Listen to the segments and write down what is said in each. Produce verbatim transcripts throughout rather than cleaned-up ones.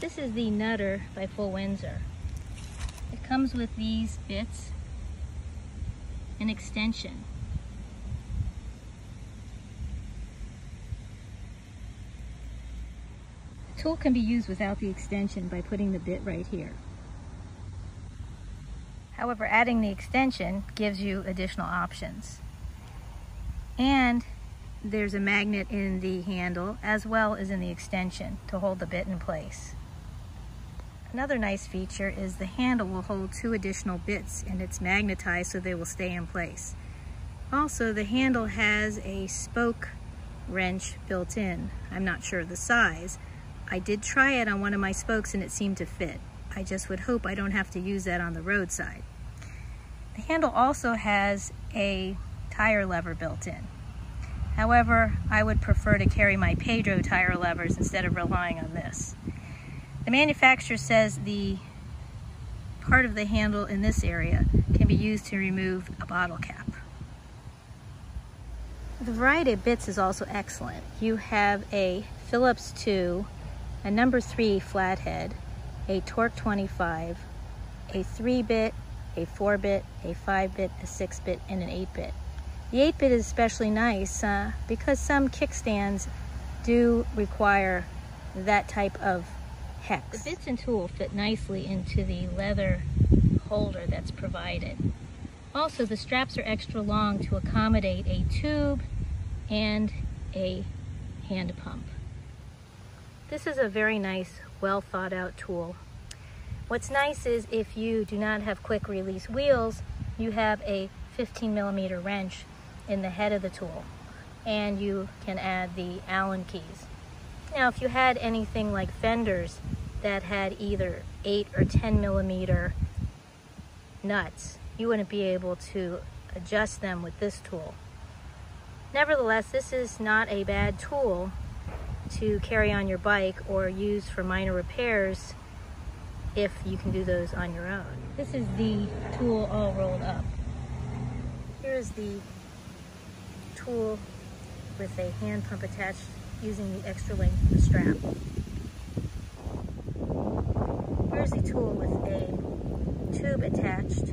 This is the Nutter by Full Windsor. It comes with these bits, an extension. The tool can be used without the extension by putting the bit right here. However, adding the extension gives you additional options. And there's a magnet in the handle as well as in the extension to hold the bit in place. Another nice feature is the handle will hold two additional bits and it's magnetized so they will stay in place. Also, the handle has a spoke wrench built in. I'm not sure of the size. I did try it on one of my spokes and it seemed to fit. I just would hope I don't have to use that on the roadside. The handle also has a tire lever built in. However, I would prefer to carry my Pedro tire levers instead of relying on this. The manufacturer says the part of the handle in this area can be used to remove a bottle cap. The variety of bits is also excellent. You have a Phillips two, a number three flathead, a torque twenty-five, a three bit, a four bit, a five bit, a six bit, and an eight bit. The eight bit is especially nice uh, because some kickstands do require that type of hex. The bits and tool fit nicely into the leather holder that's provided. Also, the straps are extra long to accommodate a tube and a hand pump. This is a very nice, well thought out tool. What's nice is if you do not have quick release wheels, you have a fifteen millimeter wrench in the head of the tool, and you can add the Allen keys. Now, if you had anything like fenders that had either eight or ten millimeter nuts, you wouldn't be able to adjust them with this tool. Nevertheless, this is not a bad tool to carry on your bike or use for minor repairs if you can do those on your own. This is the tool all rolled up. Here is the tool with a hand pump attached using the extra length of the strap. Here's the tool with a tube attached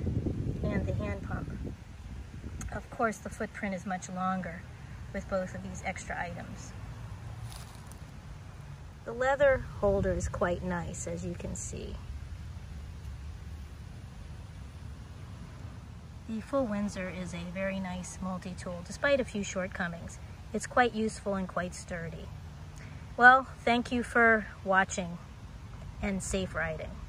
and the hand pump. Of course, the footprint is much longer with both of these extra items. The leather holder is quite nice, as you can see. The Full Windsor is a very nice multi-tool, despite a few shortcomings. It's quite useful and quite sturdy. Well, thank you for watching, and safe riding.